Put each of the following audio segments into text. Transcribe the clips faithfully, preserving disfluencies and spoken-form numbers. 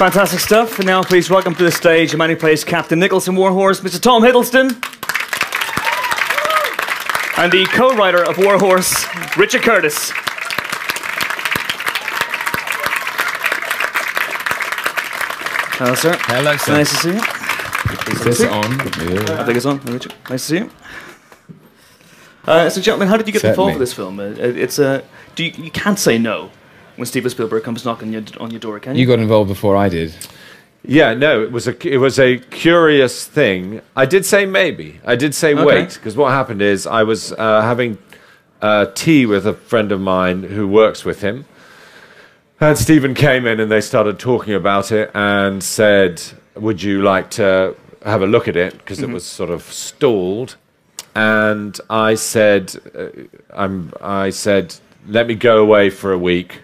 Fantastic stuff. And now please welcome to the stage a man who plays Captain Nicholas in War Horse, Mister Tom Hiddleston. And the co-writer of War Horse, Richard Curtis. Hello, sir. Hello, sir. Nice to see you. Is this on? Yeah. I think it's on. Richard, nice to see you. Uh, so, gentlemen, how did you get involved with this film? It's a. Do you, you can't say no when Steven Spielberg comes knocking your, on your door, can you? You got involved before I did. Yeah, no, it was a it was a curious thing. I did say maybe. I did say okay. wait, because what happened is I was uh, having uh, tea with a friend of mine who works with him. And Stephen came in and they started talking about it and said, would you like to have a look at it? Because mm-hmm. it was sort of stalled. And I said, uh, I'm, I said, let me go away for a week,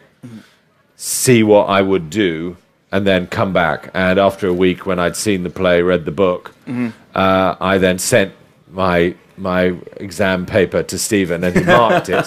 see what I would do, and then come back. And after a week, when I'd seen the play, read the book, mm-hmm. uh, I then sent my... my exam paper to Stephen and he marked it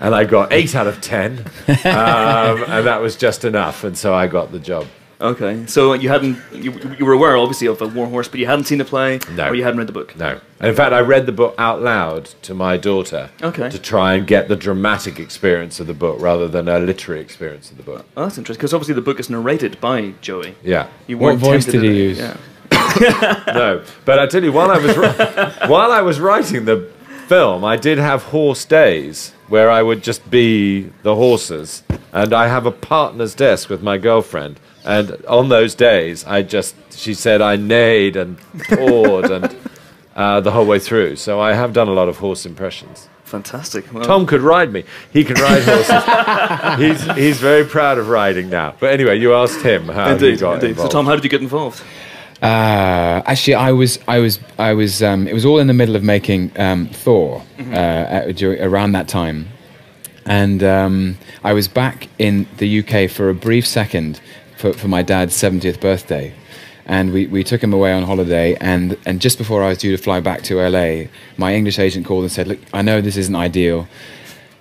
and I got eight out of ten um, and that was just enough, and so I got the job. Okay, so you hadn't you, you were aware obviously of War Horse, but you hadn't seen the play? No. Or you hadn't read the book? No. And in fact I read the book out loud to my daughter okay. to try and get the dramatic experience of the book rather than a literary experience of the book. Oh, that's interesting, because obviously the book is narrated by Joey. Yeah. You what voice did he use? Yeah. No, but I tell you, while I was while I was writing the film, I did have horse days where I would just be the horses, and I have a partner's desk with my girlfriend. And on those days, I just she said I neighed and pawed and uh, the whole way through. So I have done a lot of horse impressions. Fantastic. Well, Tom could ride me. He can ride horses. he's he's very proud of riding now. But anyway, you asked him how indeed, he got indeed. involved. So Tom, how did you get involved? Uh, actually, I was, I was, I was. Um, it was all in the middle of making um, Thor mm-hmm. uh, at, during, around that time, and um, I was back in the U K for a brief second for, for my dad's seventieth birthday, and we, we took him away on holiday. And and just before I was due to fly back to L A, my English agent called and said, "Look, I know this isn't ideal,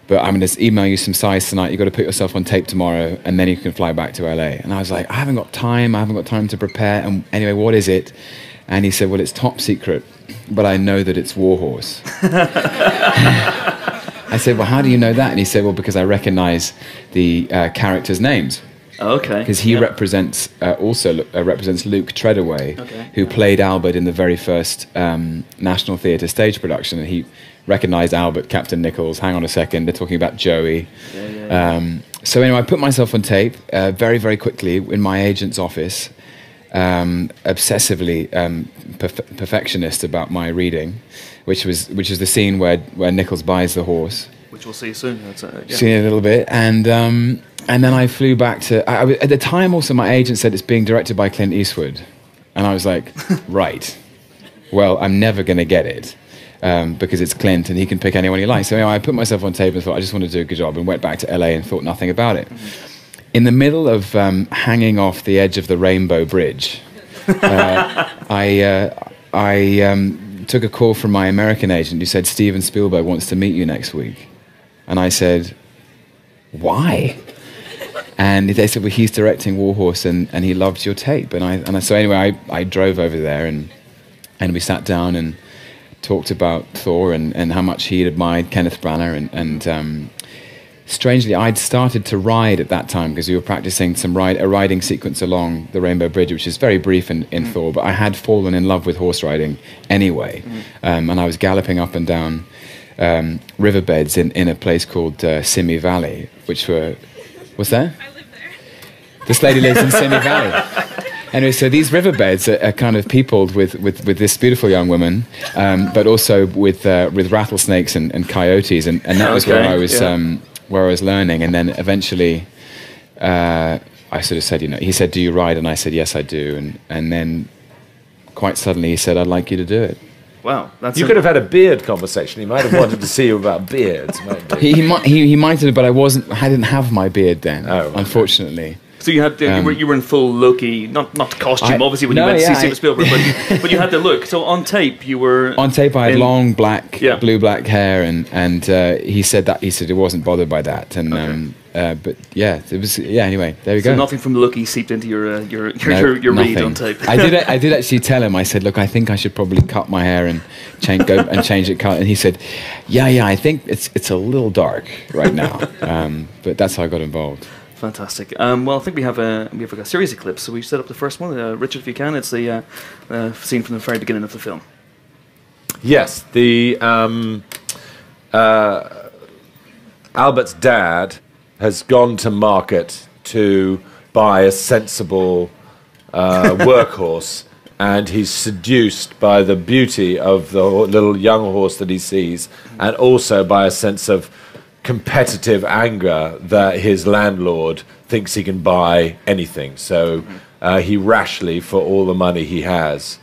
but I'm going to email you some size tonight. You've got to put yourself on tape tomorrow, and then you can fly back to L A." And I was like, I haven't got time. I haven't got time to prepare. And anyway, what is it? And he said, well, it's top secret, but I know that it's War Horse. I said, well, how do you know that? And he said, well, because I recognize the uh, characters' names. Okay. Because he yeah. represents uh, also uh, represents Luke Treadaway, okay. who played Albert in the very first um, National Theatre stage production. And he recognised Albert, Captain Nichols. Hang on a second, they're talking about Joey. Yeah, yeah, yeah. Um, so anyway, I put myself on tape uh, very, very quickly in my agent's office. Um, obsessively um, perf perfectionist about my reading, which was which is the scene where where Nichols buys the horse. Which we'll see soon. That's, uh, yeah. See in a little bit, and um, and then I flew back to. I, I, at the time, also my agent said it's being directed by Clint Eastwood, and I was like, right. Well, I'm never going to get it um, because it's Clint, and he can pick anyone he likes. So anyway, I put myself on tape and thought I just want to do a good job, and went back to L A and thought nothing about it. Mm-hmm. In the middle of um, hanging off the edge of the Rainbow Bridge, uh, I uh, I um, took a call from my American agent who said Steven Spielberg wants to meet you next week. And I said, why? And they said, well, he's directing War Horse and, and he loves your tape. And I, and I, so anyway, I, I drove over there and, and we sat down and talked about Thor and, and how much he admired Kenneth Branagh. And, and um, strangely, I'd started to ride at that time because we were practicing some ride, a riding sequence along the Rainbow Bridge, which is very brief in, in mm. Thor, but I had fallen in love with horse riding anyway. Mm. Um, and I was galloping up and down Um, riverbeds in, in a place called uh, Simi Valley, which were... What's that? I live there. This lady lives in Simi Valley. Anyway, so these riverbeds are, are kind of peopled with, with, with this beautiful young woman, um, but also with, uh, with rattlesnakes and, and coyotes, and, and that was okay. where, I was, yeah. um, where I was learning. And then eventually uh, I sort of said, you know, he said, do you ride? And I said, yes, I do. And, and then quite suddenly he said, I'd like you to do it. Wow, that's you could have had a beard conversation. He might have wanted to see you about beards. he, he, might, he, he might have, but I wasn't. I didn't have my beard then, oh, okay. unfortunately. So you had the, um, you, were, you were in full Loki, not not costume, I, obviously when no, you went yeah, to see Steven Spielberg, but, but you had the look. So on tape, you were on tape. I had in, long black, yeah. blue black hair, and and uh, he said that he said he wasn't bothered by that, and okay. um, Uh, but yeah, it was yeah. Anyway, there we so go. So nothing from Loki seeped into your uh, your your, no, your, your read on tape. I did. I did actually tell him. I said, "Look, I think I should probably cut my hair and change go and change it." And he said, "Yeah, yeah. I think it's it's a little dark right now." Um, but that's how I got involved. Fantastic. Um, well, I think we have a we have a series of clips. So we've set up the first one, uh, Richard. If you can, it's the uh, uh, scene from the very beginning of the film. Yes, the um, uh, Albert's dad has gone to market to buy a sensible uh, workhorse, and he's seduced by the beauty of the little young horse that he sees, and also by a sense of competitive anger that his landlord thinks he can buy anything. So uh, he rashly, for all the money he has,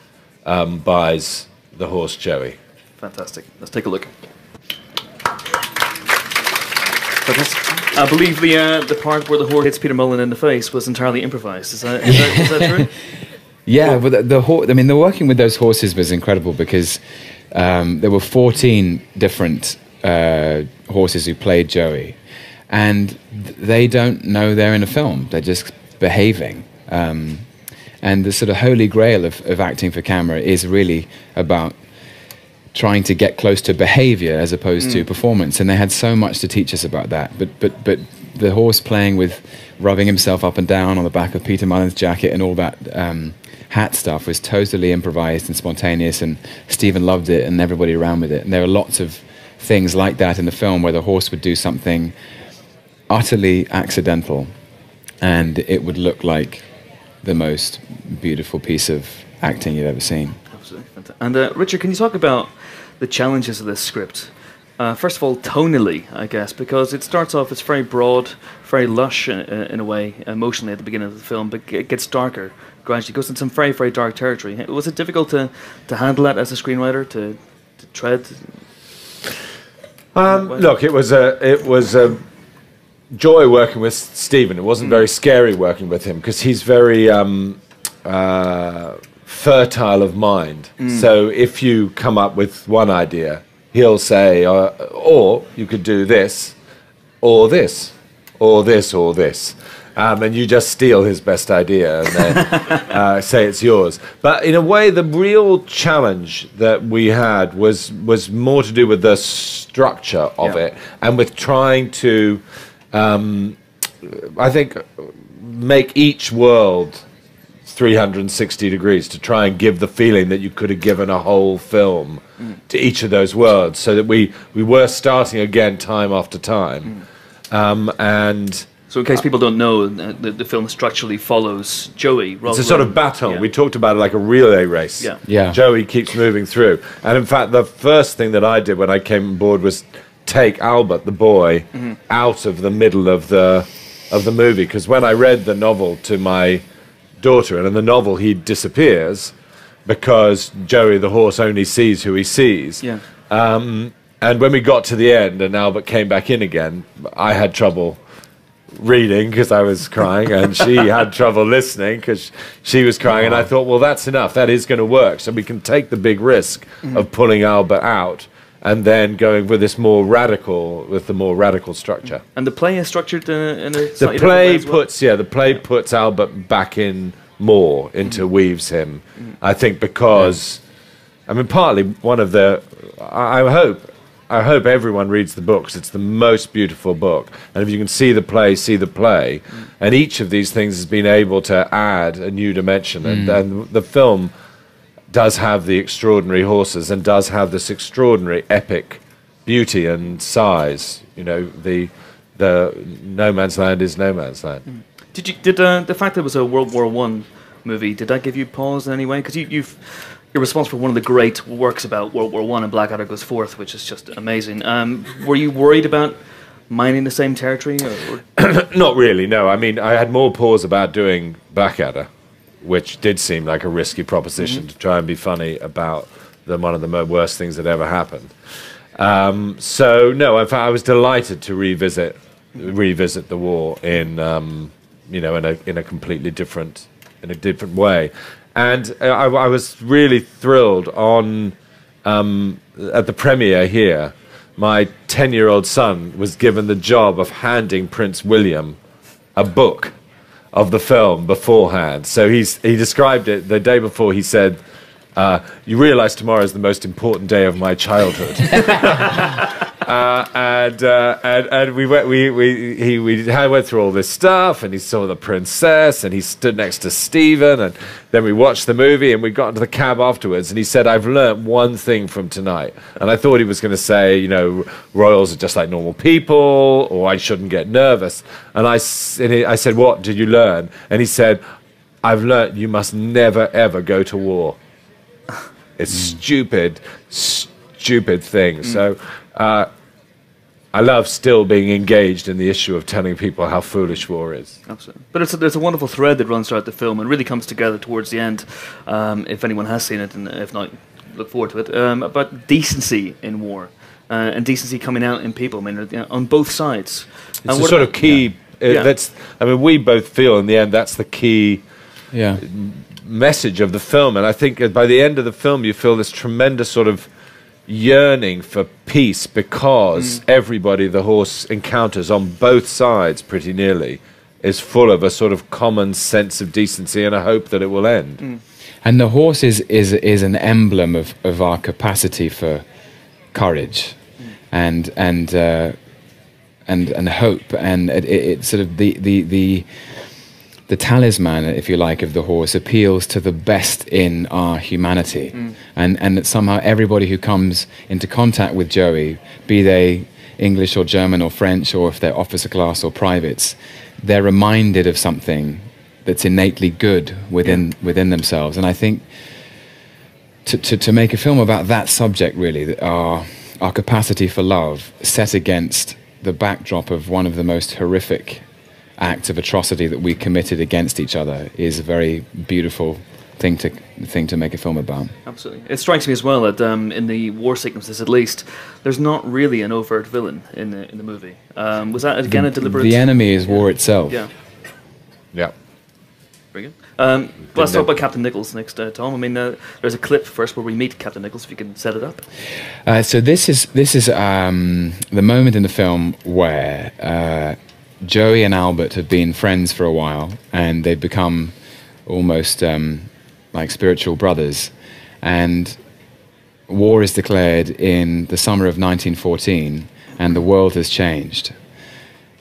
um, buys the horse Joey. Fantastic. Let's take a look. I believe the uh, the part where the horse hits Peter Mullan in the face was entirely improvised. Is that, is that, is that true? Yeah, well, the, the horse. I mean, the working with those horses was incredible because um, there were fourteen different uh, horses who played Joey, and th they don't know they're in a film. They're just behaving. Um, and the sort of holy grail of, of acting for camera is really about trying to get close to behavior as opposed mm. to performance, and they had so much to teach us about that. But but but the horse playing with rubbing himself up and down on the back of Peter Mullan's jacket and all that um, hat stuff was totally improvised and spontaneous, and Stephen loved it and everybody around with it. And there are lots of things like that in the film where the horse would do something utterly accidental, and it would look like the most beautiful piece of acting you've ever seen. And uh, Richard, can you talk about the challenges of this script? Uh, first of all, tonally, I guess, because it starts off, it's very broad, very lush in, in a way, emotionally at the beginning of the film, but it gets darker gradually. It goes into some very, very dark territory. Was it difficult to, to handle that as a screenwriter, to, to tread? Um, look, it was a... It was a joy working with Stephen. It wasn't mm. very scary working with him, because he's very... Um, uh, fertile of mind. Mm. So if you come up with one idea, he'll say, uh, or you could do this, or this, or this, or this. Um, and you just steal his best idea and then uh, say it's yours. But in a way, the real challenge that we had was, was more to do with the structure of yeah. it, and with trying to, um, I think, make each world three hundred sixty degrees, to try and give the feeling that you could have given a whole film mm. to each of those worlds, so that we we were starting again time after time. Mm. Um, and so, in case uh, people don't know, the, the film structurally follows Joey. Rather it's a sort of baton. Yeah. We talked about it like a relay race. Yeah. yeah, Joey keeps moving through. And in fact, the first thing that I did when I came on board was take Albert, the boy, mm-hmm. out of the middle of the of the movie, because when I read the novel to my daughter, and in the novel he disappears because Joey the horse only sees who he sees. Yeah. Um, and when we got to the end and Albert came back in again, I had trouble reading because I was crying, and she had trouble listening because she was crying. Oh. And I thought, well, that's enough. That is going to work. So we can take the big risk mm. of pulling Albert out and then going with this more radical, with the more radical structure. And the play is structured uh, in a slightly different way as well. puts, yeah, the play yeah. puts Albert back in more, interweaves mm. him. Mm. I think because, yeah. I mean, partly one of the, I, I hope, I hope everyone reads the books. It's the most beautiful book, and if you can see the play, see the play. Mm. And each of these things has been able to add a new dimension, mm. and, and the film does have the extraordinary horses and does have this extraordinary epic beauty and size. You know, the the no man's land is no man's land. Mm. Did you did uh, the fact that it was a World War One movie, did that give you pause in any way? Because you, you've you're responsible for one of the great works about World War One, and Blackadder Goes Forth, which is just amazing. Um, were you worried about mining the same territory? Or, or? Not really. No, I mean, I had more pause about doing Blackadder, which did seem like a risky proposition mm-hmm. to try and be funny about the, one of the worst things that ever happened. Um, so, no, in fact, I was delighted to revisit revisit the war in, um, you know, in a, in a completely different, in a different way. And I, I was really thrilled on, um, at the premiere here, my ten-year-old son was given the job of handing Prince William a book of the film beforehand. So he's, he described it the day before. He said, uh, you realize tomorrow is the most important day of my childhood. uh, and, uh, and and we went, we, we, he, we went through all this stuff, and he saw the princess, and he stood next to Steven, and then we watched the movie, and we got into the cab afterwards, and he said, I've learnt one thing from tonight. And I thought he was going to say, you know, royals are just like normal people, or I shouldn't get nervous. And I, and he, I said, what did you learn? And he said, I've learnt you must never, ever go to war. It's mm. stupid, stupid thing. Mm. So uh, I love still being engaged in the issue of telling people how foolish war is. Absolutely. But it's a, there's a wonderful thread that runs throughout the film and really comes together towards the end, um, if anyone has seen it, and if not, look forward to it, um, about decency in war uh, and decency coming out in people, I mean, you know, on both sides. It's and a sort of key... Yeah. Uh, yeah. That's, I mean, we both feel in the end that's the key... Yeah. message of the film, and I think by the end of the film you feel this tremendous sort of yearning for peace, because mm. everybody the horse encounters on both sides pretty nearly is full of a sort of common sense of decency and a hope that it will end. Mm. And the horse is, is, is an emblem of, of our capacity for courage mm. and, and, uh, and, and hope, and it, it sort of the, the, the The talisman, if you like, of the horse appeals to the best in our humanity. Mm. And, and that somehow everybody who comes into contact with Joey, be they English or German or French, or if they're officer class or privates, they're reminded of something that's innately good within, yeah. within themselves. And I think to, to, to make a film about that subject, really, our, our capacity for love set against the backdrop of one of the most horrific act of atrocity that we committed against each other is a very beautiful thing to thing to make a film about. Absolutely. It strikes me as well that um, in the war sequences, at least, there's not really an overt villain in the, in the movie. Um, was that, again, the, a deliberate... The enemy is war itself. Yeah. Yeah. Very good. Um, well, let's talk about Captain Nichols next, uh, Tom. I mean, uh, there's a clip first where we meet Captain Nichols, if you can set it up. Uh, so this is, this is um, the moment in the film where... Uh, Joey and Albert have been friends for a while, and they've become almost um, like spiritual brothers. And war is declared in the summer of nineteen fourteen, and the world has changed.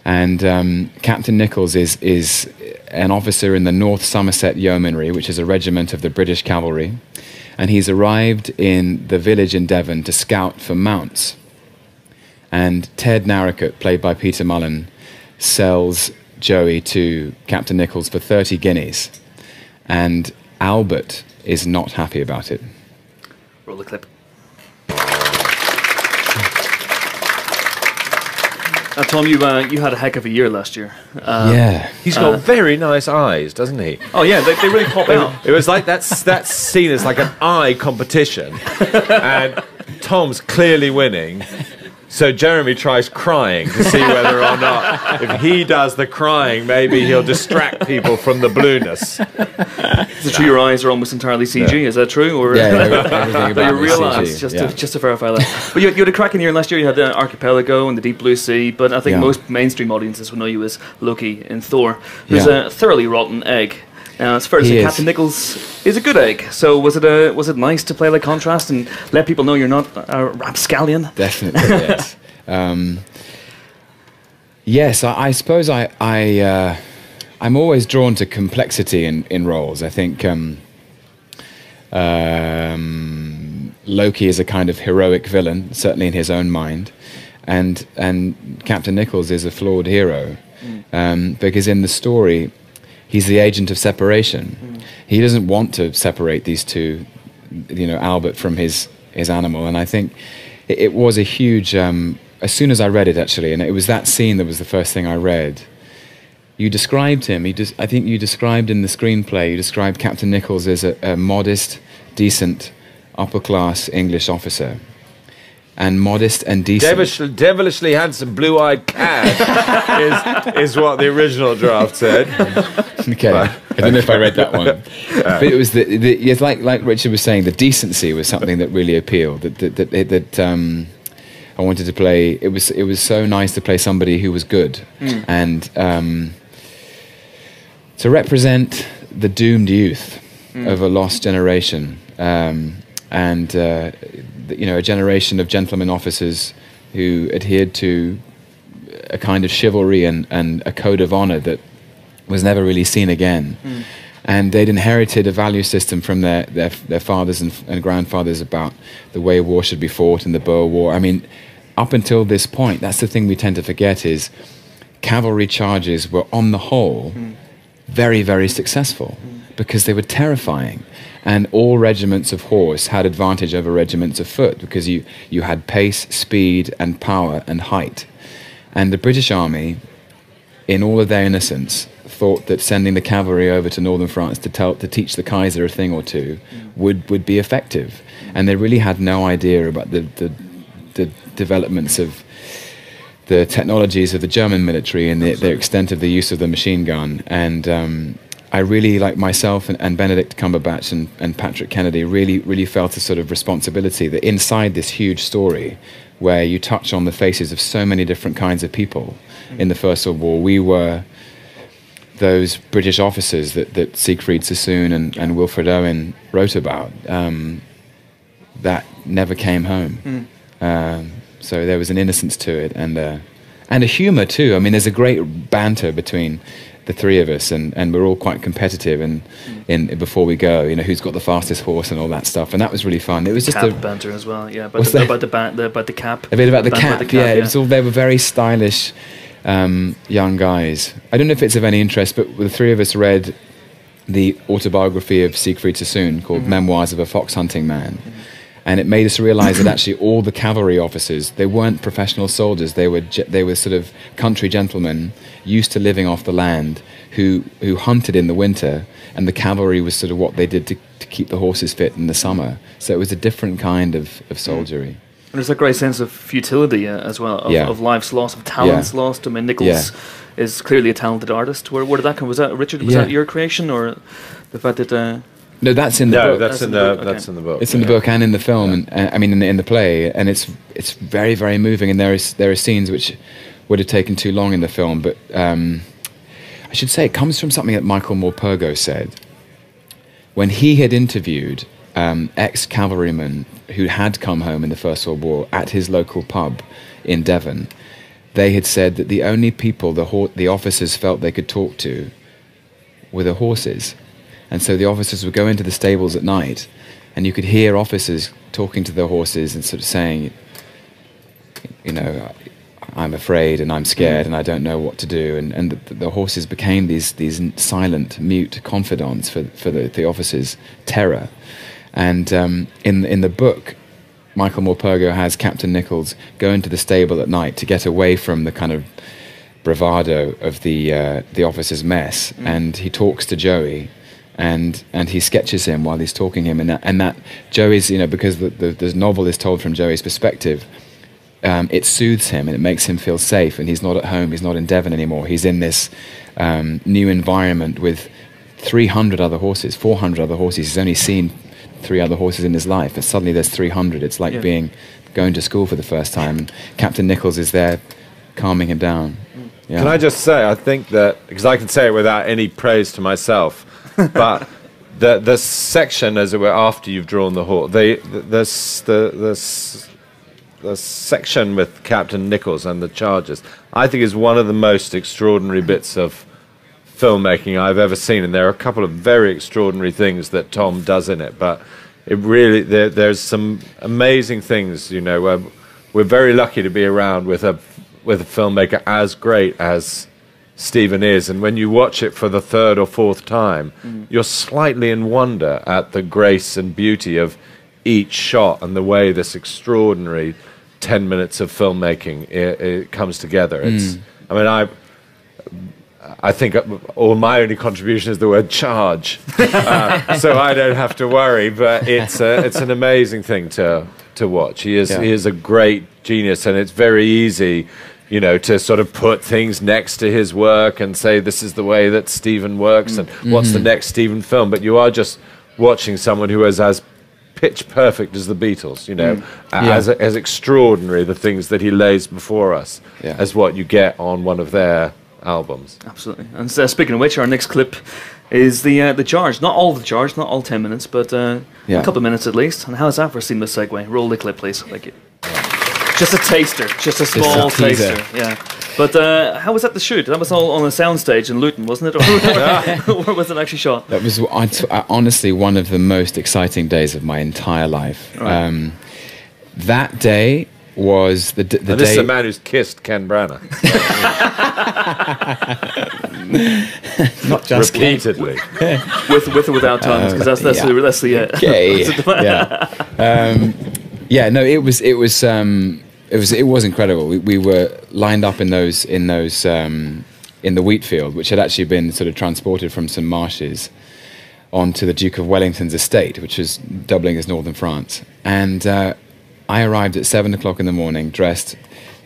And um, Captain Nichols is, is an officer in the North Somerset Yeomanry, which is a regiment of the British cavalry. And he's arrived in the village in Devon to scout for mounts. And Ted Narakat, played by Peter Mullan, sells Joey to Captain Nichols for thirty guineas, and Albert is not happy about it. Roll the clip. Now, Tom, you, uh, you had a heck of a year last year. Um, yeah. He's got uh, very nice eyes, doesn't he? Oh, yeah, they, they really pop out. It was like that's, that scene is like an eye competition, and Tom's clearly winning. So Jeremy tries crying to see whether or not, if he does the crying, maybe he'll distract people from the blueness. Is it true your eyes are almost entirely C G? Yeah. Is that true? Or yeah, everything about you realise, just, yeah. just to verify that. But you, you had a cracking year last year. You had uh, Archipelago and the Deep Blue Sea, but I think yeah. most mainstream audiences will know you as Loki in Thor, who's yeah. a thoroughly rotten egg. Now, it's fair to say Captain Nichols is a good egg. So was it a, was it nice to play the contrast and let people know you're not a rapscallion? Definitely, yes. Um, yes, I, I suppose I, I, uh, I'm always drawn to complexity in, in roles. I think um, um, Loki is a kind of heroic villain, certainly in his own mind. And, and Captain Nichols is a flawed hero. Mm. Um, because in the story... He's the agent of separation. Mm. He doesn't want to separate these two, you know, Albert from his, his animal. And I think it, it was a huge, um, as soon as I read it, actually, and it was that scene that was the first thing I read. You described him, you des I think you described in the screenplay, you described Captain Nichols as a, a modest, decent, upper-class English officer. And modest and decent. Devilishly, devilishly handsome blue-eyed cad is, is what the original draft said. Okay, but, I don't know if I read that one. Uh, but it was, the, the, it's like, like Richard was saying, the decency was something that really appealed, that, that, that, that um, I wanted to play. It was it was so nice to play somebody who was good, mm. and um, to represent the doomed youth mm. of a lost generation, um, and uh, you know, a generation of gentlemen officers who adhered to a kind of chivalry and, and a code of honor that was never really seen again. Mm. And they'd inherited a value system from their, their, their fathers and, and grandfathers about the way war should be fought and the Boer War. I mean, up until this point, that's the thing we tend to forget is cavalry charges were, on the whole, mm. very, very successful mm. because they were terrifying. And all regiments of horse had advantage over regiments of foot because you, you had pace, speed, and power, and height. And the British Army, in all of their innocence, thought that sending the cavalry over to northern France to, tell, to teach the Kaiser a thing or two would, would be effective. And they really had no idea about the, the, the developments of the technologies of the German military and the, the extent of the use of the machine gun. And um, I really, like myself and, and Benedict Cumberbatch and, and Patrick Kennedy, really, really felt a sort of responsibility that inside this huge story, where you touch on the faces of so many different kinds of people mm. in the First World War. We were those British officers that, that Siegfried Sassoon and, and Wilfred Owen wrote about um, that never came home. Mm. Um, so there was an innocence to it and, uh, and a humour too. I mean, there's a great banter between the three of us and, and we're all quite competitive and in, in before we go, you know, who's got the fastest horse and all that stuff, and that was really fun. It was just cap a banter as well, yeah, about the, about the, ba the, about the cap. A bit about the, the cap, about the cap, yeah, yeah. It was all, they were very stylish um, young guys. I don't know if it's of any interest, but the three of us read the autobiography of Siegfried Sassoon called mm-hmm. Memoirs of a Fox Hunting Man. Mm-hmm. And it made us realize that actually all the cavalry officers, they weren't professional soldiers. They were, they were sort of country gentlemen used to living off the land who, who hunted in the winter, and the cavalry was sort of what they did to, to keep the horses fit in the summer. So it was a different kind of, of soldiery. And there's a great sense of futility uh, as well, of, yeah. of life's loss, of talent's yeah. lost. I mean, Nichols yeah. is clearly a talented artist. Where, where did that come? Was that, Richard, was yeah. that your creation, or the fact that... Uh, No, that's in the no, book. That's, that's in the, the that's okay. in the book. It's in the yeah. book and in the film, yeah. and uh, I mean in the, in the play, and it's it's very very moving. And there is there are scenes which would have taken too long in the film, but um, I should say it comes from something that Michael Morpurgo said when he had interviewed um, ex-cavalrymen who had come home in the First World War at his local pub in Devon. They had said that the only people the ho the officers felt they could talk to were the horses. And so the officers would go into the stables at night, and you could hear officers talking to their horses and sort of saying, you know, I'm afraid and I'm scared and I don't know what to do. And, and the, the horses became these, these silent, mute confidants for, for the, the officers' terror. And um, in, in the book, Michael Morpurgo has Captain Nichols go into the stable at night to get away from the kind of bravado of the, uh, the officers' mess. Mm. And he talks to Joey. And, and he sketches him while he's talking him, and that, and that Joey's, you know, because the, the, the novel is told from Joey's perspective, um, it soothes him and it makes him feel safe, and he's not at home, he's not in Devon anymore, he's in this um, new environment with three hundred other horses, four hundred other horses, he's only seen three other horses in his life, and suddenly there's three hundred, it's like yeah. being, going to school for the first time, and Captain Nichols is there calming him down. Yeah. Can I just say, I think that, because I can say it without any praise to myself, but the the section, as it were, after you've drawn the horse, the the the, the the section with Captain Nichols and the charges, I think is one of the most extraordinary bits of filmmaking I've ever seen. And there are a couple of very extraordinary things that Tom does in it, but it really there, there's some amazing things. You know, we're, we're very lucky to be around with a with a filmmaker as great as Steven is, and when you watch it for the third or fourth time, mm. you're slightly in wonder at the grace and beauty of each shot and the way this extraordinary ten minutes of filmmaking it, it comes together. It's, mm. I mean, I, I think all my only contribution is the word charge, uh, so I don't have to worry. But it's a, it's an amazing thing to to watch. He is yeah. he is a great genius, and it's very easy, you know, to sort of put things next to his work and say this is the way that Steven works and mm-hmm. what's the next Steven film. But you are just watching someone who is as pitch perfect as the Beatles, you know, mm. yeah. as, as extraordinary, the things that he lays before us yeah. as what you get on one of their albums. Absolutely. And uh, speaking of which, our next clip is the uh, the Charge. Not all the Charge, not all ten minutes, but uh, yeah. a couple of minutes at least. And how's that for a seamless segue? Roll the clip, please. Thank you. Yeah. Just a taster, just a small just a taster. Yeah. But uh, how was that the shoot? That was all on a soundstage in Luton, wasn't it? Or, or, or was it actually shot? That was honestly one of the most exciting days of my entire life. Right. Um, that day was the, d the and this day... This is a man who's kissed Ken Branagh. Not just repeatedly. with, with or without tongues, because that's, that's, yeah. the, that's the... Uh, okay. that's the yeah. Um, yeah, no, it was... It was um, It was it was incredible. We, we were lined up in those in those um, in the wheat field, which had actually been sort of transported from Saint Marshes onto the Duke of Wellington's estate, which is doubling as northern France. And uh, I arrived at seven o'clock in the morning, dressed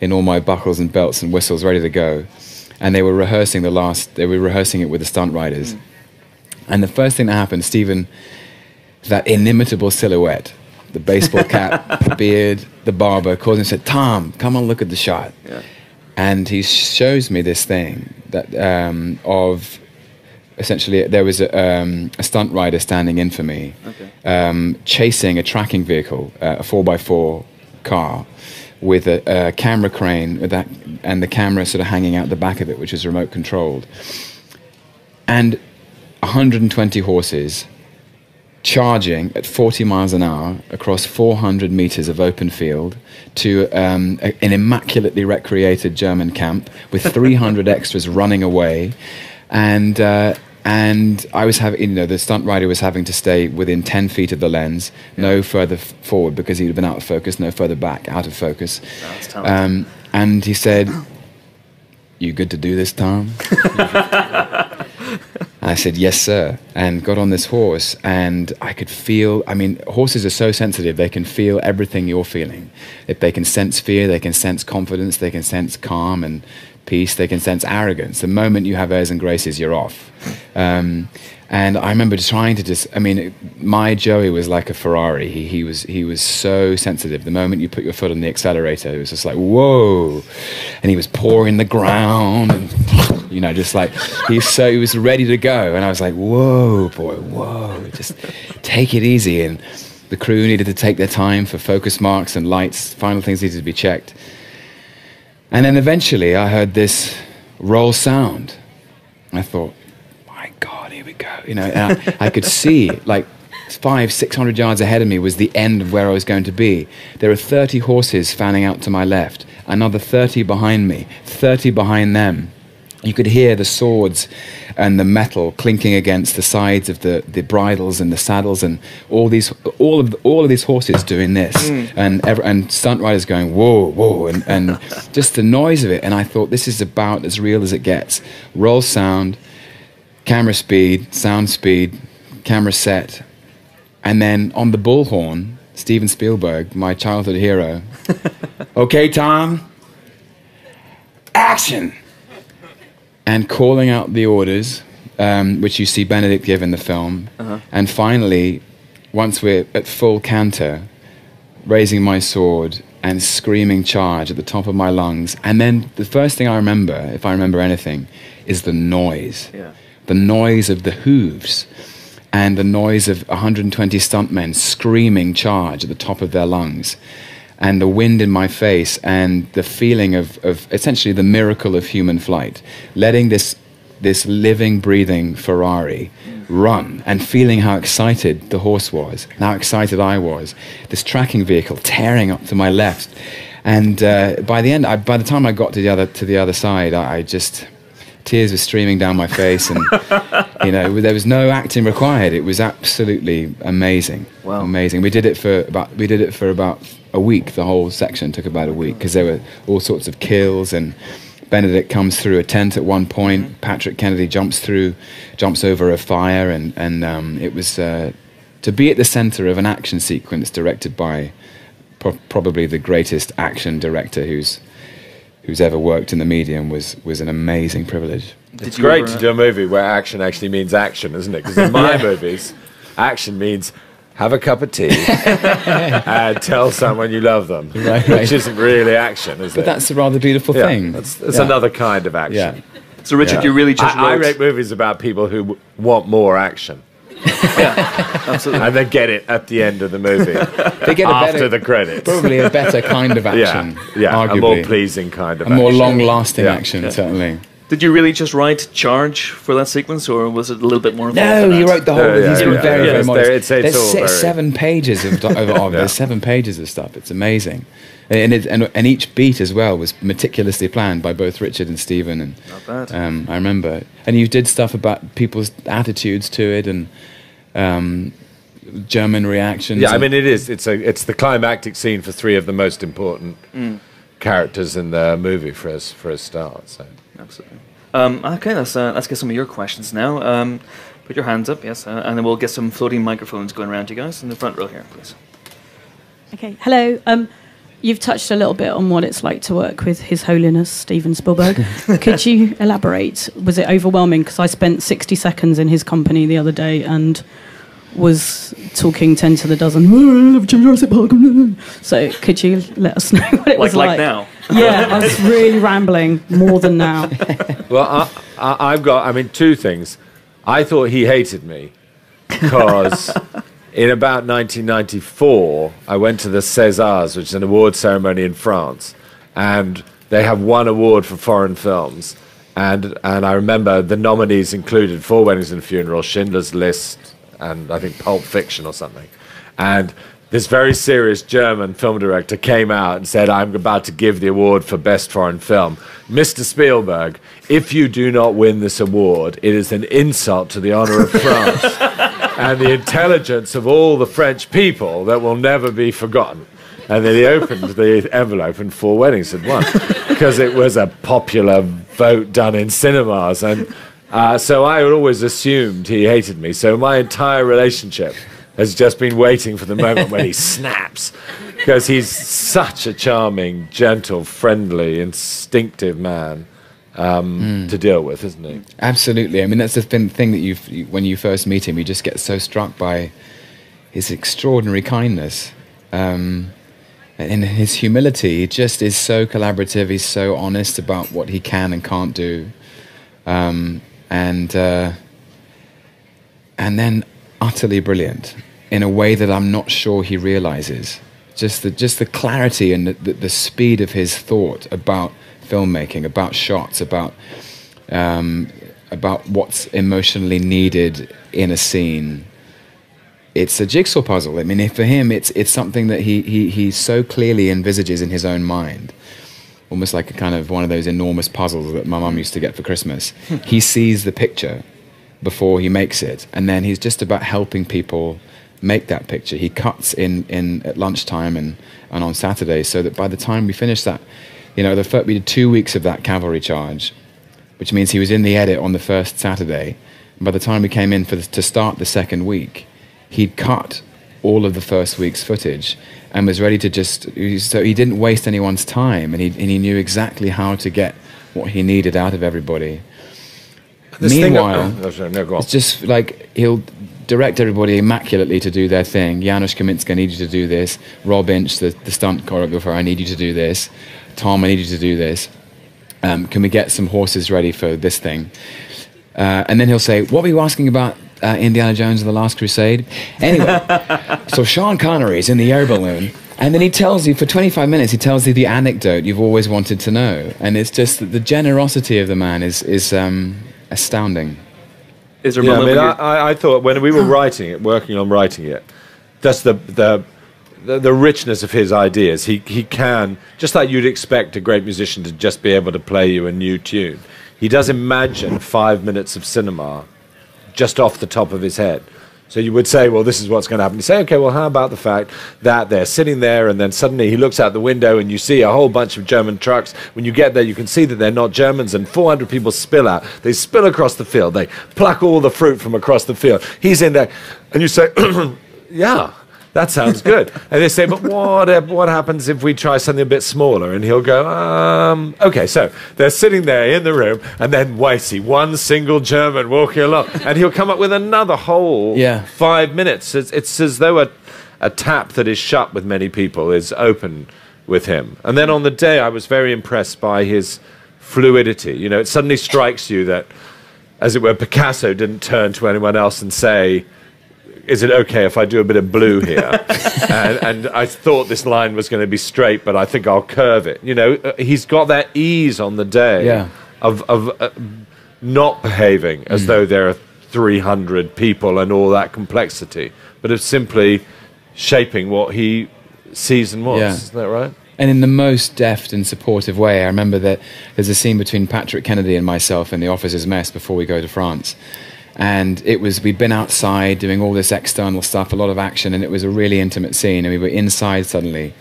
in all my buckles and belts and whistles, ready to go. And they were rehearsing the last. They were rehearsing it with the stunt riders. Mm. And the first thing that happened, Stephen, that inimitable silhouette. The baseball cap, the beard, the barber, calls and said, "Tom, come and look at the shot." Yeah. And he shows me this thing that um, of essentially there was a, um, a stunt rider standing in for me, okay. um, chasing a tracking vehicle, uh, a four by four car, with a, a camera crane, with that, and the camera sort of hanging out the back of it, which is remote controlled, and one hundred twenty horses. Charging at forty miles an hour across four hundred meters of open field to um, a, an immaculately recreated German camp with three hundred extras running away, and uh, and I was having, you know, the stunt rider was having to stay within ten feet of the lens, yeah. no further f forward because he'd been out of focus, no further back, out of focus. Oh, um, and he said, "You good to do this, Tom?" I said, "Yes, sir," and got on this horse, and I could feel, I mean, horses are so sensitive, they can feel everything you're feeling. If they can sense fear, they can sense confidence, they can sense calm and peace, they can sense arrogance. The moment you have airs and graces, you're off. Um, and I remember trying to just, I mean, my Joey was like a Ferrari. He, he, was, he was so sensitive. The moment you put your foot on the accelerator, it was just like, whoa. And he was pawing the ground and... You know, just like, he's so, he was ready to go. And I was like, whoa, boy, whoa, just take it easy. And the crew needed to take their time for focus marks and lights. Final things needed to be checked. And then eventually I heard this roll sound. And I thought, my God, here we go. You know, and I, I could see, like, five, six hundred yards ahead of me was the end of where I was going to be. There are thirty horses fanning out to my left, another thirty behind me, thirty behind them. You could hear the swords and the metal clinking against the sides of the, the bridles and the saddles, and all these all of the, all of these horses doing this, mm. and ever, and stunt riders going whoa whoa, and, and just the noise of it. And I thought, this is about as real as it gets. Roll sound, camera speed, sound speed, camera set, and then on the bullhorn, Steven Spielberg, my childhood hero. "Okay, Tom, action!" And calling out the orders, um, which you see Benedict give in the film. Uh-huh. And finally, once we're at full canter, raising my sword and screaming "charge" at the top of my lungs. And then the first thing I remember, if I remember anything, is the noise. Yeah. The noise of the hooves and the noise of one hundred twenty stuntmen screaming "charge" at the top of their lungs. And the wind in my face, and the feeling of, of essentially the miracle of human flight, letting this this living, breathing Ferrari mm. run, and feeling how excited the horse was, and how excited I was. This tracking vehicle tearing up to my left, and uh, by the end, I, by the time I got to the other to the other side, I, I just tears were streaming down my face, and you know, there was no acting required. It was absolutely amazing, wow. amazing. We did it for about we did it for about. a week. The whole section took about a week because there were all sorts of kills, and Benedict comes through a tent at one point. Patrick Kennedy jumps through, jumps over a fire, and and um, it was uh, to be at the center of an action sequence directed by pro probably the greatest action director who's who's ever worked in the medium was was an amazing privilege. Did it's great ever, uh... to do a movie where action actually means action, isn't it? Because in my yeah. movies, action means have a cup of tea and tell someone you love them, right, right. which isn't really action, is but it? But that's a rather beautiful yeah, thing. It's yeah. another kind of action. Yeah. So, Richard, yeah. you really just I, I rate movies about people who w want more action. Yeah, absolutely. And they get it at the end of the movie. They get a after better, the credits. Probably a better kind of action. Yeah, yeah arguably. A more pleasing kind of a action. A more long-lasting yeah. action, yeah. certainly. Did you really just write Charge for that sequence, or was it a little bit more involved? No, you wrote the whole... No, yeah, he's yeah, been yeah, very, yeah. very modest. There, it's, it's There's six, very... seven pages of... of, of yeah. There's seven pages of stuff. It's amazing. And, it, and, and each beat, as well, was meticulously planned by both Richard and Stephen. And, Not bad. Um, I remember. And you did stuff about people's attitudes to it and um, German reactions. Yeah, I mean, it is. It's, a, it's the climactic scene for three of the most important mm. characters in the movie for us, for a start, so... Absolutely. Um, okay, let's, uh, let's get some of your questions now. Um, put your hands up, yes, uh, and then we'll get some floating microphones going around you guys in the front row here, please. Okay, hello. Um, you've touched a little bit on what it's like to work with His Holiness Steven Spielberg. Could you elaborate? Was it overwhelming? Because I spent sixty seconds in his company the other day and was talking ten to the dozen. Jurassic Park. So could you let us know what it like, was like? Like now? Yeah, I was really rambling more than now. Well, I, I, I've got, I mean, two things. I thought he hated me because in about nineteen ninety-four, I went to the Césars, which is an award ceremony in France, and they have one award for foreign films. And, and I remember the nominees included Four Weddings and a Funeral, Schindler's List, and I think Pulp Fiction or something. And this very serious German film director came out and said, I'm about to give the award for Best Foreign Film. Mister Spielberg, if you do not win this award, it is an insult to the honor of France and the intelligence of all the French people that will never be forgotten. And then he opened the envelope and Four Weddings had won because it was a popular vote done in cinemas. And Uh, so I always assumed he hated me. So my entire relationship has just been waiting for the moment when he snaps, because he's such a charming, gentle, friendly, instinctive man um, mm. to deal with, isn't he? Absolutely. I mean, that's the thing that you've, you, when you first meet him, you just get so struck by his extraordinary kindness um, and his humility. He just is so collaborative. He's so honest about what he can and can't do. Um, And uh, and then utterly brilliant in a way that I'm not sure he realizes. Just the just the clarity and the, the speed of his thought about filmmaking, about shots, about um, about what's emotionally needed in a scene. It's a jigsaw puzzle. I mean, for him, it's it's something that he he he so clearly envisages in his own mind. Almost like a kind of one of those enormous puzzles that my mum used to get for Christmas. He sees the picture before he makes it, and then he's just about helping people make that picture. He cuts in, in at lunchtime and, and on Saturday, so that by the time we finish that, you know, the first, we did two weeks of that cavalry charge, which means he was in the edit on the first Saturday. And by the time we came in for the, to start the second week, he'd cut all of the first week's footage and was ready to just, so he didn't waste anyone's time, and he, and he knew exactly how to get what he needed out of everybody. This Meanwhile, thing of, oh, no, no, it's just like he'll direct everybody immaculately to do their thing. Janusz Kaminski, I need you to do this. Rob Inch, the, the stunt choreographer, I need you to do this. Tom, I need you to do this. Um, can we get some horses ready for this thing? Uh, and then he'll say, what were you asking about? Uh, Indiana Jones and the Last Crusade. Anyway, so Sean Connery is in the air balloon, and then he tells you, for twenty-five minutes, he tells you the anecdote you've always wanted to know. And it's just that the generosity of the man is, is um, astounding. Is there a yeah, I mean, I, I thought when we were writing it, working on writing it, that's the, the, the, the richness of his ideas. He, he can, just like you'd expect a great musician to just be able to play you a new tune, he does imagine five minutes of cinema just off the top of his head. So you would say, well, this is what's going to happen. You say, okay, well, how about the fact that they're sitting there and then suddenly he looks out the window and you see a whole bunch of German trucks. When you get there, you can see that they're not Germans, and four hundred people spill out. They spill across the field. They pluck all the fruit from across the field. He's in there. And you say, yeah, that sounds good. And they say, but what, what happens if we try something a bit smaller? And he'll go, um, okay. So they're sitting there in the room, and then wait, see one single German walking along, and he'll come up with another whole yeah. five minutes. It's, it's as though a, a tap that is shut with many people is open with him. And then on the day, I was very impressed by his fluidity. You know, it suddenly strikes you that, as it were, Picasso didn't turn to anyone else and say, is it okay if I do a bit of blue here? and, and I thought this line was going to be straight, but I think I'll curve it. You know, uh, he's got that ease on the day yeah. of, of uh, not behaving mm. as though there are three hundred people and all that complexity, but of simply shaping what he sees and wants. Yeah. Isn't that right? And in the most deft and supportive way. I remember that there's a scene between Patrick Kennedy and myself in the officers' mess before we go to France. And it was, we'd been outside doing all this external stuff, a lot of action, and it was a really intimate scene. And we were inside suddenly.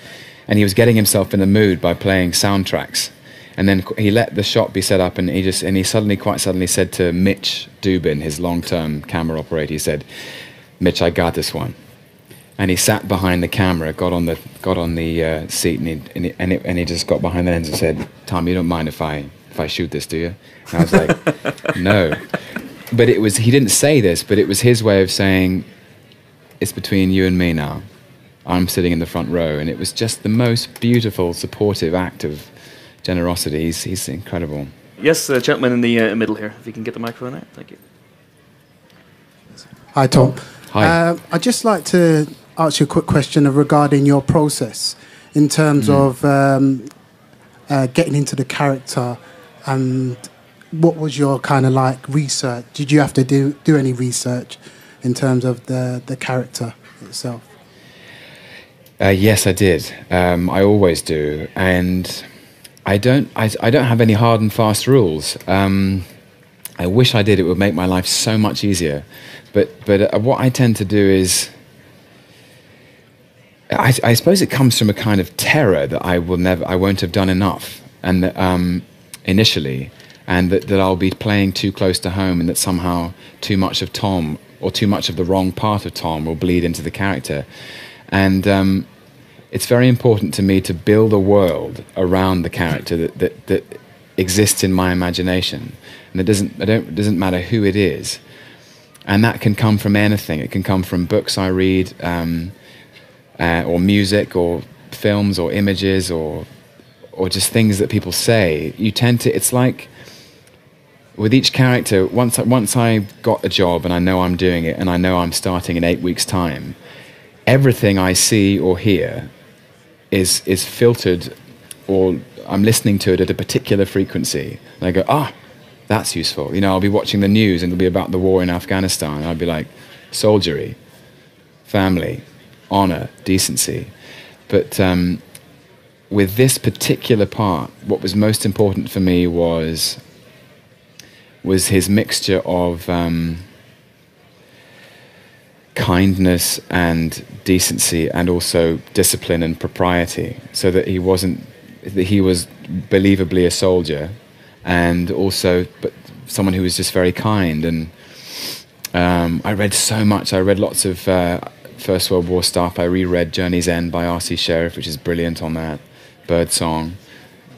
And he was getting himself in the mood by playing soundtracks. And then he let the shot be set up, and he just, and he suddenly, quite suddenly said to Mitch Dubin, his long-term camera operator, he said, "Mitch, I got this one." And he sat behind the camera, got on the, got on the uh, seat, and he, and, he, and, it, and he just got behind the lens and said, "Tom, you don't mind if I, if I shoot this, do you?" And I was like, no. But it was, he didn't say this, but it was his way of saying, it's between you and me now. I'm sitting in the front row. And it was just the most beautiful, supportive act of generosity. He's, he's incredible. Yes, the gentleman in the uh, middle here, if you can get the microphone out. Thank you. Hi, Tom. Hi. Uh, I'd just like to ask you a quick question regarding your process in terms mm. of um, uh, getting into the character, and what was your kind of like research? Did you have to do, do any research in terms of the, the character itself? Uh, yes, I did. Um, I always do. And I don't, I, I don't have any hard and fast rules. Um, I wish I did. It would make my life so much easier. But, but uh, what I tend to do is, I, I suppose it comes from a kind of terror that I will never, I won't have done enough, and that, um, initially, and that, that I'll be playing too close to home, and that somehow too much of Tom, or too much of the wrong part of Tom, will bleed into the character. And um, it's very important to me to build a world around the character that, that, that exists in my imagination, and it doesn't, I don't, it doesn't matter who it is. And that can come from anything. It can come from books I read, um, Uh, or music, or films, or images, or or just things that people say. You tend to, it's like with each character, once I, once I got a job and I know I'm doing it and I know I'm starting in eight weeks' time, everything I see or hear is, is filtered, or I'm listening to it at a particular frequency. And I go, ah, that's useful. You know, I'll be watching the news and it'll be about the war in Afghanistan. And I'll be like, soldiery, family, honor, decency. But um, with this particular part, what was most important for me was was his mixture of um, kindness and decency, and also discipline and propriety, so that he wasn't, that he was believably a soldier, and also but someone who was just very kind. And um, I read so much. I read lots of uh, First World War stuff. I reread Journey's End by R C Sheriff, which is brilliant on that. Birdsong,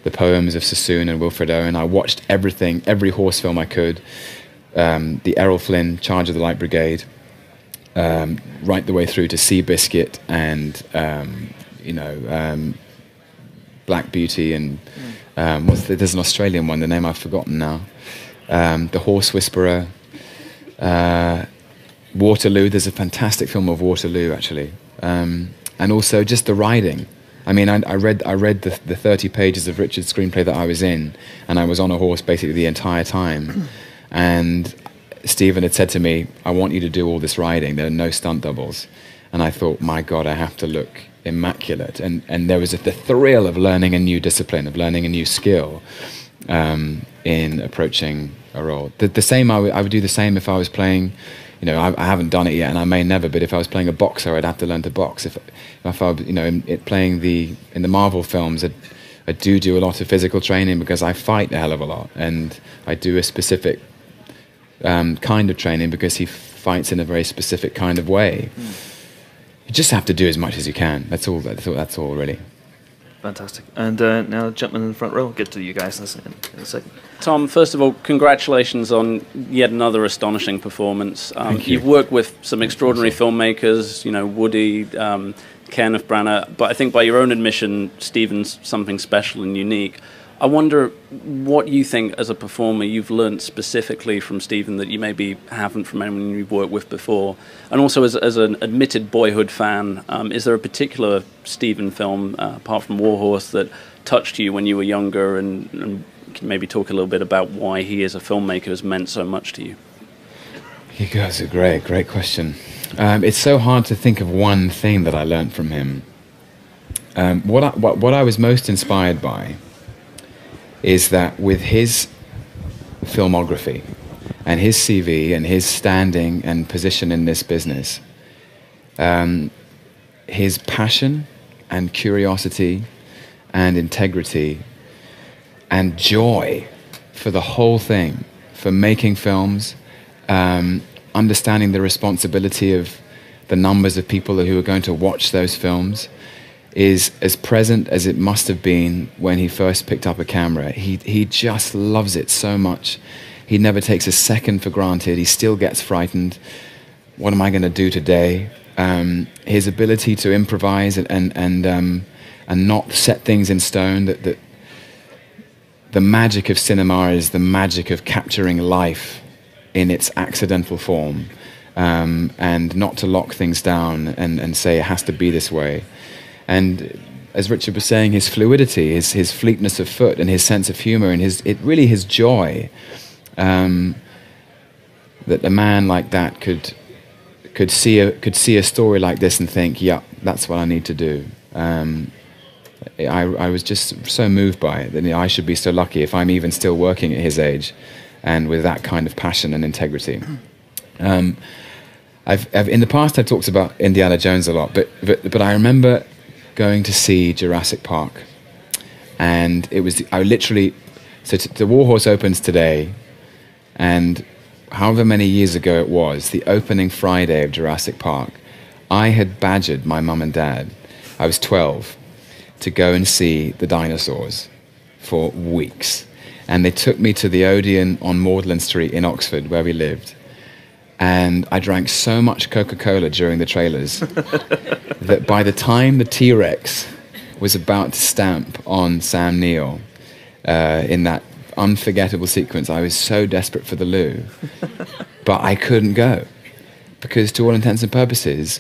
the poems of Sassoon and Wilfred Owen. I watched everything, every horse film I could. Um, the Errol Flynn, Charge of the Light Brigade, um, right the way through to Seabiscuit and, um, you know, um, Black Beauty and um, what's the, there's an Australian one, the name I've forgotten now. Um, the Horse Whisperer. Uh, Waterloo, there's a fantastic film of Waterloo, actually. Um, and also just the writing. I mean, I, I read, I read the, the thirty pages of Richard's screenplay that I was in, and I was on a horse basically the entire time. And Stephen had said to me, I want you to do all this riding. There are no stunt doubles. And I thought, my God, I have to look immaculate. And, and there was a, the thrill of learning a new discipline, of learning a new skill um, in approaching a role. The, the same, I, I would do the same if I was playing... You know, I, I haven't done it yet, and I may never. But if I was playing a boxer, I'd have to learn to box. If, if I, you know, in, in playing the in the Marvel films, I, I do do a lot of physical training because I fight a hell of a lot, and I do a specific um, kind of training because he fights in a very specific kind of way. Mm. You just have to do as much as you can. That's all. That's all. That's all, really. Fantastic. And uh, now, gentlemen in the front row, we'll get to you guys in a second. Tom, first of all, congratulations on yet another astonishing performance. Um, Thank you. You've worked with some extraordinary filmmakers, you know, Woody, um, Kenneth Branagh, but I think by your own admission, Steven's something special and unique. I wonder what you think, as a performer, you've learned specifically from Steven that you maybe haven't from anyone you've worked with before. And also, as, as an admitted Boyhood fan, um, is there a particular Steven film, uh, apart from War Horse, that touched you when you were younger? And, and can maybe talk a little bit about why he, as a filmmaker, has meant so much to you. You guys are great, great question. Um, it's so hard to think of one thing that I learned from him. Um, what, I, what, what I was most inspired by is that with his filmography and his C V and his standing and position in this business, um, his passion and curiosity and integrity and joy for the whole thing, for making films, um, understanding the responsibility of the numbers of people who are going to watch those films, is as present as it must have been when he first picked up a camera. He, he just loves it so much. He never takes a second for granted. He still gets frightened. What am I going to do today? Um, his ability to improvise and, and, and, um, and not set things in stone. That, that the magic of cinema is the magic of capturing life in its accidental form, um, and not to lock things down and, and say it has to be this way. And as Richard was saying, his fluidity, his, his fleetness of foot, and his sense of humor, and his, it really his joy, um, that a man like that could, could, see a, could see a story like this and think, yeah, that's what I need to do. Um, I, I was just so moved by it that I should be so lucky if I'm even still working at his age and with that kind of passion and integrity. Um, I've, I've, in the past, I've talked about Indiana Jones a lot, but, but, but I remember going to see Jurassic Park, and it was, I literally, so t the War Horse opens today, and however many years ago it was, the opening Friday of Jurassic Park, I had badgered my mum and dad, I was twelve, to go and see the dinosaurs for weeks, and they took me to the Odeon on Magdalen Street in Oxford, where we lived. And I drank so much Coca-Cola during the trailers that by the time the T-Rex was about to stamp on Sam Neill, uh, in that unforgettable sequence, I was so desperate for the loo, but I couldn't go because, to all intents and purposes,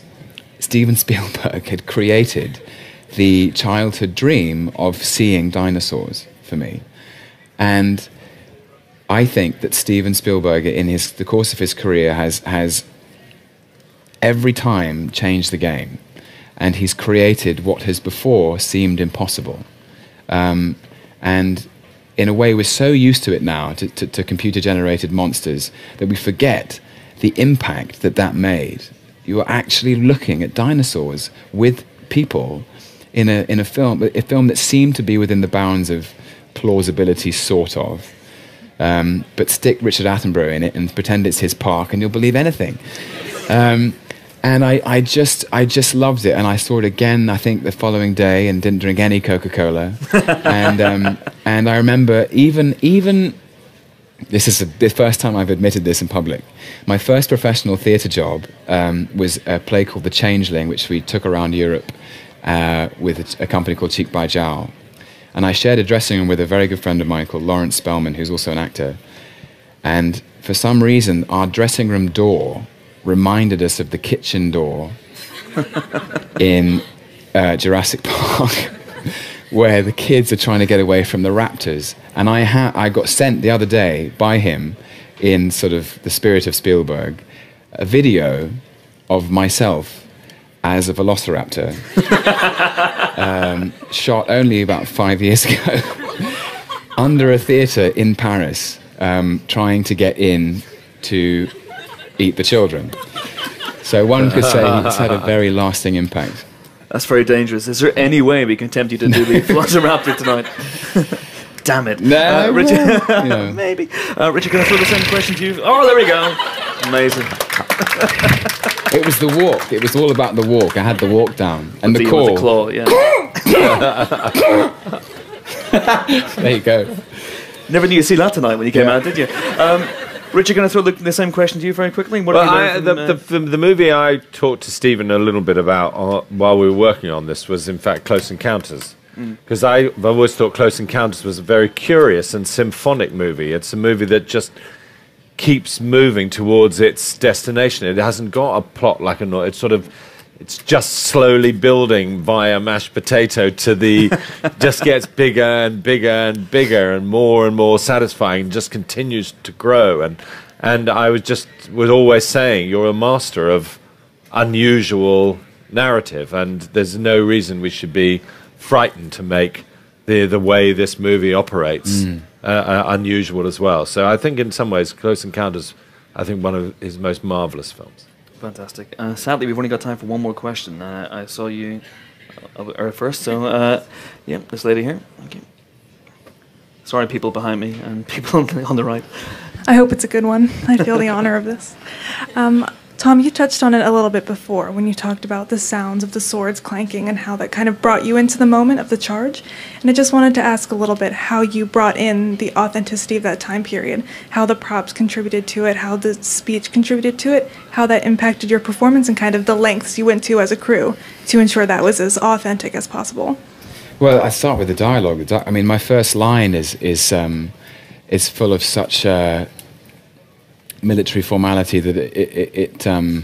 Steven Spielberg had created the childhood dream of seeing dinosaurs for me. And I think that Steven Spielberg, in his, the course of his career, has, has every time changed the game. And he's created what has before seemed impossible. Um, and in a way, we're so used to it now, to, to, to computer-generated monsters, that we forget the impact that that made. You are actually looking at dinosaurs with people in a, in a film, a film that seemed to be within the bounds of plausibility, sort of. Um, but stick Richard Attenborough in it and pretend it's his park, and you'll believe anything. Um, and I, I just, I just loved it. And I saw it again, I think, the following day, and didn't drink any Coca-Cola. and um, and I remember, even, even this is the first time I've admitted this in public. My first professional theatre job um, was a play called The Changeling, which we took around Europe uh, with a, a company called Cheek by Jowl. And I shared a dressing room with a very good friend of mine called Lawrence Spellman, who's also an actor. And for some reason, our dressing room door reminded us of the kitchen door in uh, Jurassic Park, where the kids are trying to get away from the raptors. And I, ha I got sent the other day by him, in sort of the spirit of Spielberg, a video of myself as a velociraptor, um, shot only about five years ago, under a theatre in Paris, um, trying to get in to eat the children. So one could say it's had a very lasting impact. That's very dangerous. Is there any way we can tempt you to do the velociraptor tonight? Damn it. No. Uh, Richard, well, you know. Maybe. Uh, Richard, can I throw the same question to you? Oh, there we go. Amazing. It was the walk. It was all about the walk. I had the walk down. And the, the call. The claw, yeah. There you go. Never knew you'd see that tonight when you came yeah. out, did you? Um, Richard, going to throw the, the same question to you very quickly? What well, I, from, the, uh, the, the movie I talked to Stephen a little bit about uh, while we were working on this was, in fact, Close Encounters. Because mm. I've always thought Close Encounters was a very curious and symphonic movie. It's a movie that just keeps moving towards its destination. It hasn't got a plot like a... It's sort of... It's just slowly building via mashed potato to the... just gets bigger and bigger and bigger and more and more satisfying and just continues to grow. And, and I was just... was always saying, you're a master of unusual narrative and there's no reason we should be frightened to make the, the way this movie operates mm. uh, uh, unusual as well. So I think in some ways Close Encounters, I think one of his most marvellous films. Fantastic. Uh, sadly, we've only got time for one more question. Uh, I saw you uh, first, so uh, yeah, this lady here. Thank you. Sorry, people behind me and people on the right. I hope it's a good one. I feel the honour of this. Um, Tom, you touched on it a little bit before when you talked about the sounds of the swords clanking and how that kind of brought you into the moment of the charge. And I just wanted to ask a little bit how you brought in the authenticity of that time period, how the props contributed to it, how the speech contributed to it, how that impacted your performance and kind of the lengths you went to as a crew to ensure that was as authentic as possible. Well, I start with the dialogue. I mean, my first line is, is, um, is full of such... Uh, military formality that it, it, it um,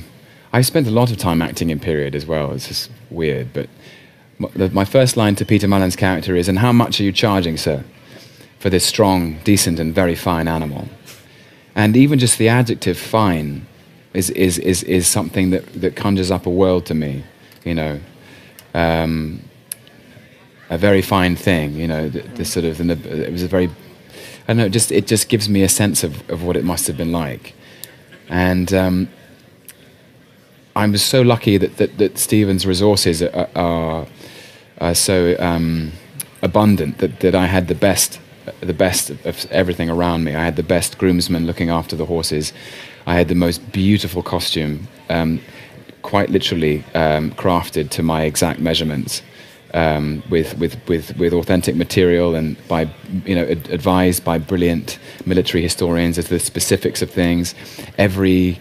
I spent a lot of time acting in period as well. It's just weird, but my first line to Peter Mullan's character is, "And how much are you charging, sir, for this strong, decent and very fine animal?" And even just the adjective fine is, is, is, is something that, that conjures up a world to me, you know, um, a very fine thing, you know, the, the sort of, it was a very I know, just, it just gives me a sense of, of what it must have been like. And um, I was so lucky that, that, that Stephen's resources are, are, are so um, abundant that, that I had the best, the best of everything around me. I had the best groomsmen looking after the horses. I had the most beautiful costume, um, quite literally um, crafted to my exact measurements. Um, with, with, with, with authentic material and by, you know, ad advised by brilliant military historians as to the specifics of things. Every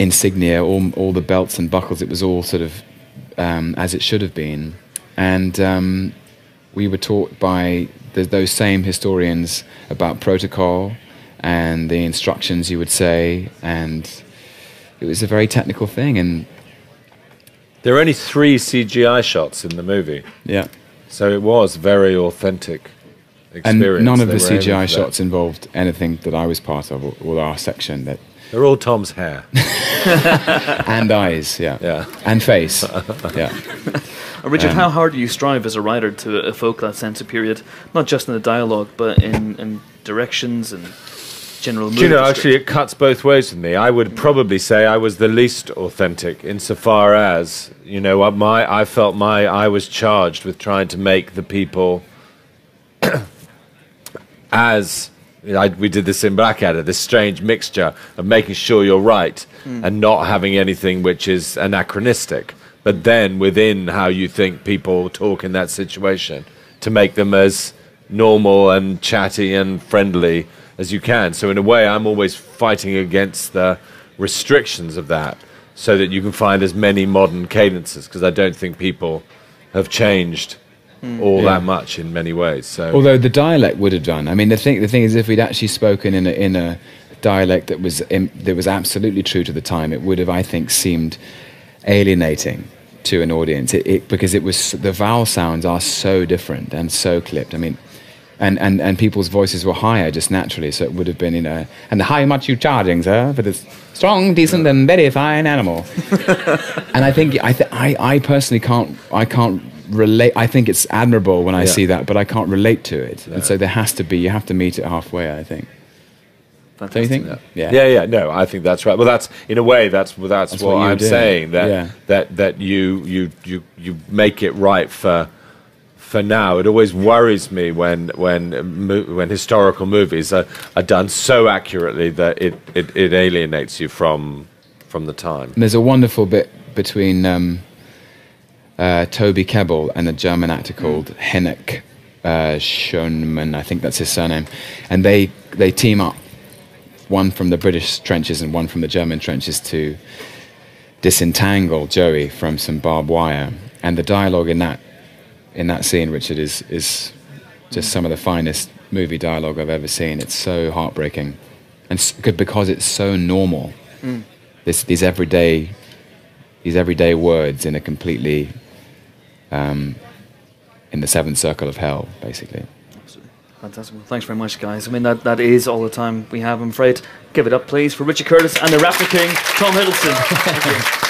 insignia, all, all the belts and buckles, it was all sort of um, as it should have been. And um, we were taught by the, those same historians about protocol and the instructions you would say, and it was a very technical thing. And there are only three C G I shots in the movie. Yeah. So it was very authentic experience. And none of the C G I shots involved anything that I was part of or, or our section. That they're all Tom's hair. And eyes, yeah. yeah. And face, yeah. Richard, um, how hard do you strive as a writer to evoke that sense of period, not just in the dialogue, but in, in directions and... general mood. Do you know, actually, it cuts both ways with me. I would probably say I was the least authentic insofar as, you know, my, I felt my, I was charged with trying to make the people as, I, we did this in Blackadder, this strange mixture of making sure you're right mm. and not having anything which is anachronistic, but then within how you think people talk in that situation to make them as normal and chatty and friendly as you can. So in a way, I'm always fighting against the restrictions of that so that you can find as many modern cadences, because I don't think people have changed mm. all yeah. that much in many ways. So, although the dialect would have done. I mean, the thing, the thing is, if we'd actually spoken in a, in a dialect that was, in, that was absolutely true to the time, it would have, I think, seemed alienating to an audience, it, it, because it was, the vowel sounds are so different and so clipped. I mean... And, and, and people's voices were higher just naturally, so it would have been, you know, and how much you charging, sir, for this strong, decent, and very fine animal. And I think, I, th I, I personally can't, I can't relate, I think it's admirable when I yeah. see that, but I can't relate to it. No. And so there has to be, you have to meet it halfway, I think. Fantastic. Don't you think? Yeah. yeah, yeah, yeah, no, I think that's right. Well, that's, in a way, that's, well, that's, that's what, what I'm doing. saying, that, yeah. that, that you, you, you, you make it right for... For now, it always worries me when when when historical movies are, are done so accurately that it, it, it alienates you from from the time. And there's a wonderful bit between um, uh, Toby Kebbell and a German actor called mm. Henrik uh, Schoenman, I think that's his surname, and they they team up, one from the British trenches and one from the German trenches, to disentangle Joey from some barbed wire. And the dialogue in that in that scene, Richard, is is just some of the finest movie dialogue I've ever seen. It's so heartbreaking, and it's good because it's so normal. Mm. This, these everyday, these everyday words in a completely, um, in the seventh circle of hell, basically. Absolutely. Fantastic. Well, thanks very much, guys. I mean, that that is all the time we have, I'm afraid. Give it up, please, for Richard Curtis and the Raptor King, Tom Hiddleston. Thank you.